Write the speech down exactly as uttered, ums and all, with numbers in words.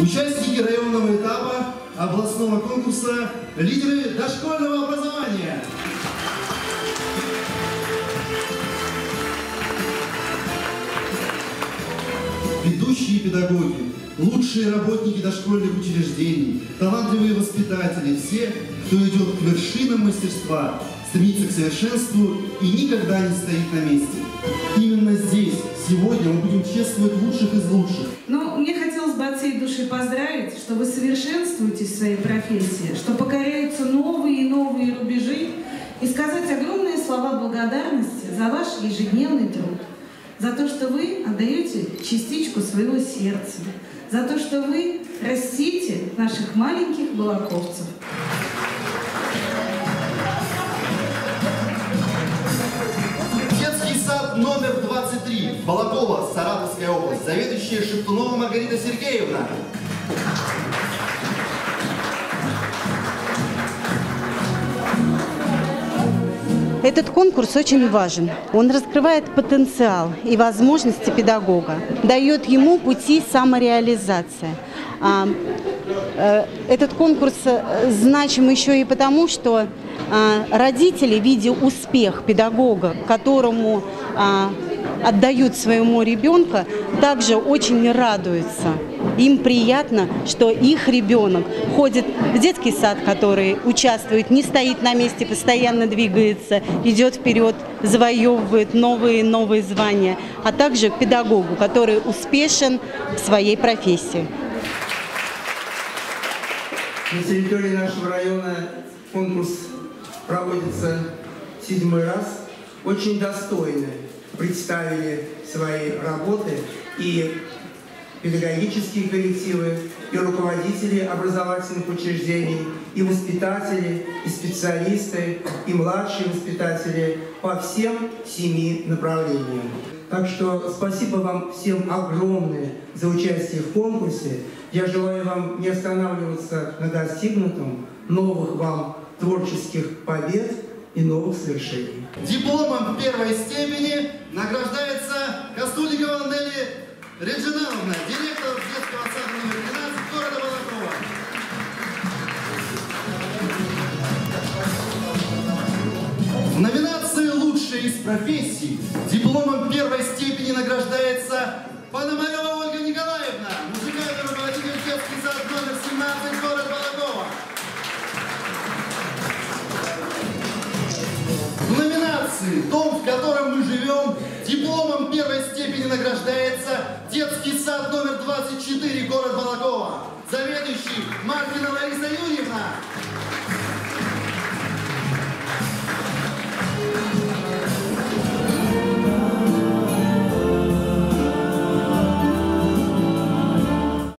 участники районного этапа областного конкурса «Лидеры дошкольного образования». Ведущие педагоги, лучшие работники дошкольных учреждений, талантливые воспитатели, все, кто идет к вершинам мастерства, стремится к совершенству и никогда не стоит на месте. Именно здесь, сегодня, мы будем чествовать лучших из лучших. Ну, мне хотелось бы от всей души поздравить, что вы совершенствуетесь в своей профессии, что покоряются новые и новые рубежи, и сказать огромные слова благодарности за ваш ежедневный труд, за то, что вы отдаете частичку своего сердца, за то, что вы растите наших маленьких балаковцев. Детский сад номер двадцать три, Балакова, Саратовская область, заведующая Шепунова Маргарита Сергеевна. Этот конкурс очень важен. Он раскрывает потенциал и возможности педагога, дает ему пути самореализации. Этот конкурс значим еще и потому, что родители, видя успех педагога, которому отдают своему ребенку, также очень радуются. Им приятно, что их ребенок ходит в детский сад, который участвует, не стоит на месте, постоянно двигается, идет вперед, завоевывает новые и новые звания, а также к педагогу, который успешен в своей профессии. На территории нашего района конкурс проводится седьмой раз. Очень достойно представили свои работы и педагогические коллективы, и руководители образовательных учреждений, и воспитатели, и специалисты, и младшие воспитатели по всем семи направлениям. Так что спасибо вам всем огромное за участие в конкурсе. Я желаю вам не останавливаться на достигнутом, новых вам творческих побед и новых свершений. Дипломом первой степени награждается Костудикова Нелли Реджинальдовна, директор детского сада номер двенадцать города Балакова. В номинации «Лучшая из профессий» дипломом первой степени награждается Пономарева Ольга Николаевна, музыкальный руководитель детский сад номер семнадцать города Балакова. В номинации «Дом, в котором мы живем» дипломом первой степени награждается детский сад номер двадцать четыре, город Балакова, заведующий Мартина Лариса Юрьевна.